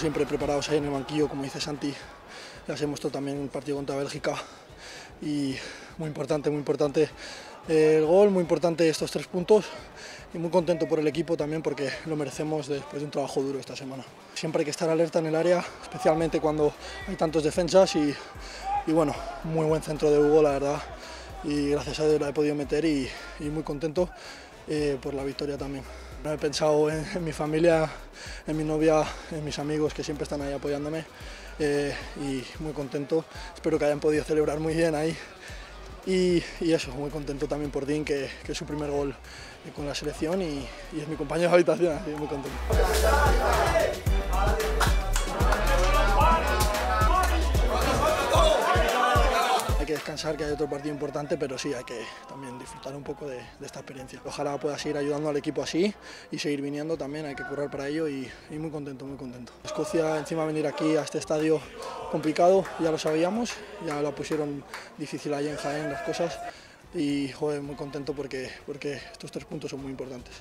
siempre preparados ahí en el banquillo, como dice Santi. Ya se mostró también en el partido contra Bélgica y muy importante el gol, muy importante estos 3 puntos y muy contento por el equipo también porque lo merecemos después de un trabajo duro esta semana. Siempre hay que estar alerta en el área, especialmente cuando hay tantos defensas y bueno, muy buen centro de Hugo, la verdad, y gracias a Dios la he podido meter y muy contento por la victoria también. He pensado en mi familia, en mi novia, en mis amigos que siempre están ahí apoyándome y muy contento. Espero que hayan podido celebrar muy bien ahí y eso, muy contento también por Dean, que es su primer gol con la selección y es mi compañero de habitación, así que muy contento. Que descansar, que hay otro partido importante, pero sí, hay que también disfrutar un poco de esta experiencia. Ojalá pueda seguir ayudando al equipo así y seguir viniendo también, hay que currar para ello y muy contento. Escocia, encima venir aquí a este estadio complicado, ya lo sabíamos, ya lo pusieron difícil allí en Jaén las cosas y joder, muy contento porque estos 3 puntos son muy importantes.